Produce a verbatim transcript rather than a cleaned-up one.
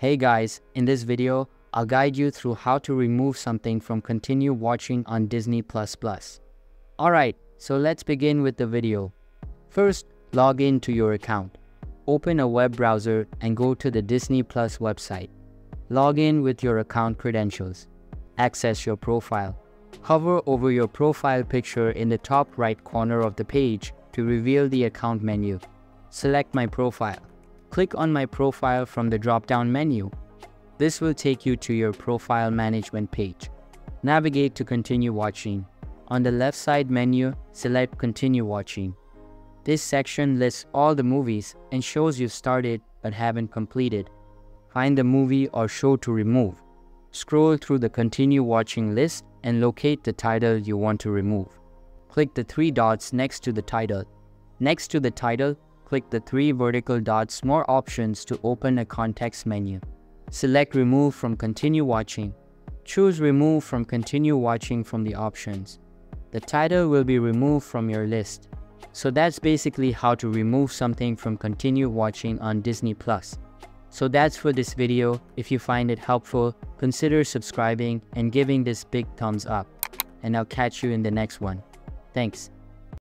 Hey guys, in this video, I'll guide you through how to remove something from continue watching on Disney plus. Alright, so let's begin with the video. First, log in to your account. Open a web browser and go to the Disney plus website. Log in with your account credentials. Access your profile. Hover over your profile picture in the top right corner of the page to reveal the account menu. Select My Profile. Click on My Profile from the drop-down menu. This will take you to your profile management page. Navigate to continue watching. On the left side menu, select continue watching. This section lists all the movies and shows you've started but haven't completed. Find the movie or show to remove. Scroll through the continue watching list and locate the title you want to remove. Click the three dots next to the title. Next to the title, click the three vertical dots more options to open a context menu. Select Remove from Continue Watching. Choose Remove from Continue Watching from the options. The title will be removed from your list. So that's basically how to remove something from continue watching on Disney plus. So that's for this video. If you find it helpful, consider subscribing and giving this big thumbs up. And I'll catch you in the next one. Thanks.